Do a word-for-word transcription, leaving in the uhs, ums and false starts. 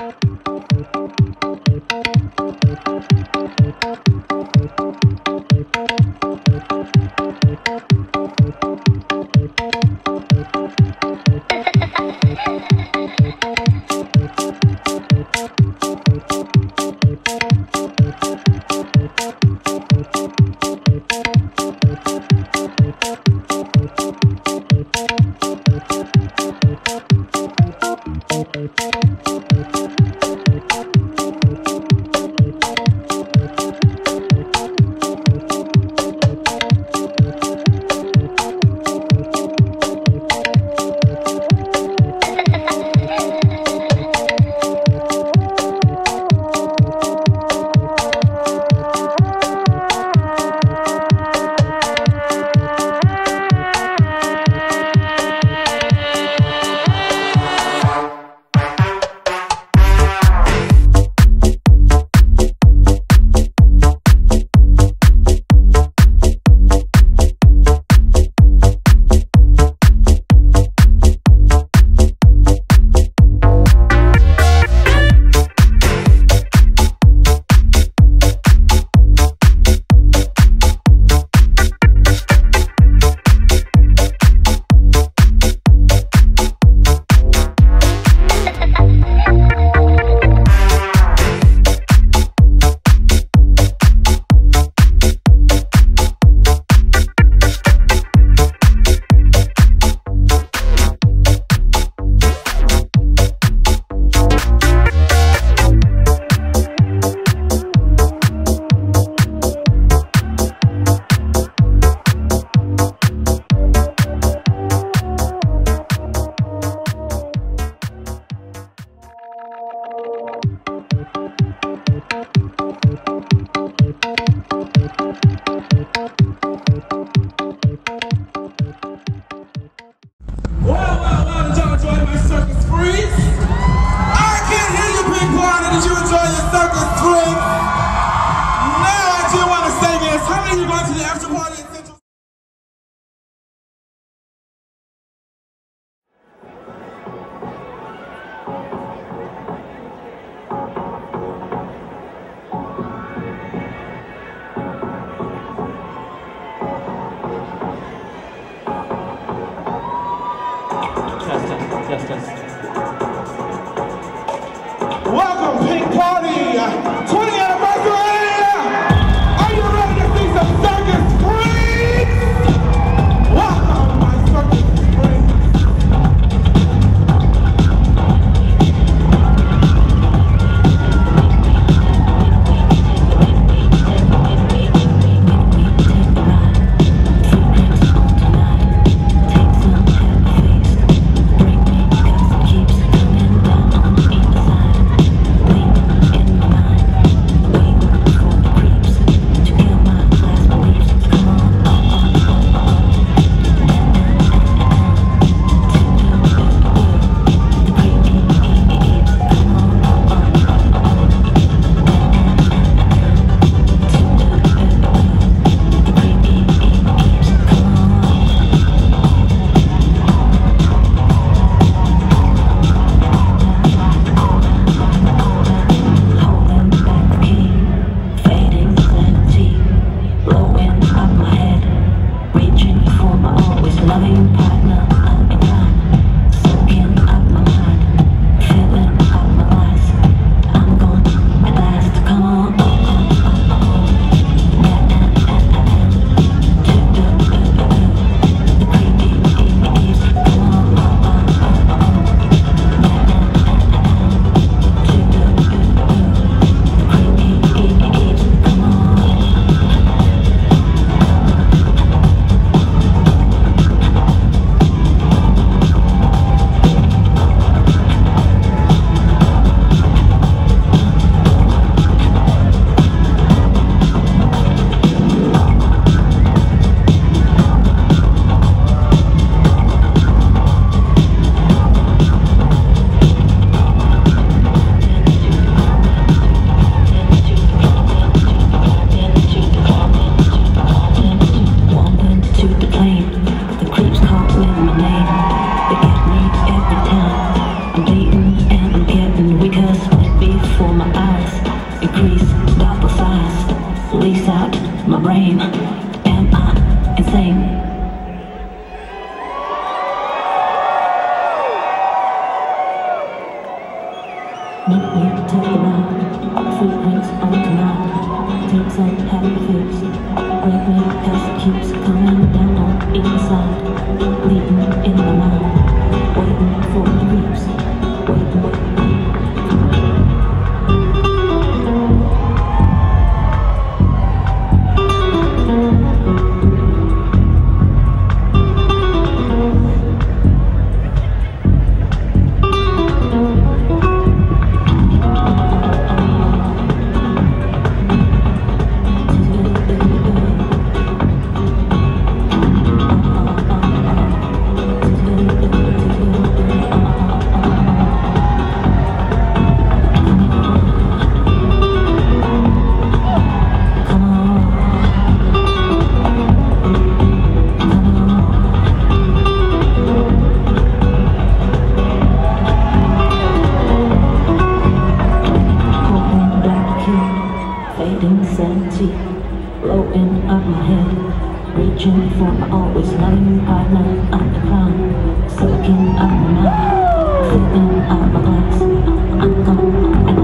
We'll be right back. listening. Not yet to the ground, three wings on the ground, things like heavy fears, great great as cubes coming down on either side, bleeding in the mouth, waiting for the creeps, waiting. Blowing up my head, reaching for my always loving partner on the ground, soaking up my mouth, sipping out my glass. I'm gone.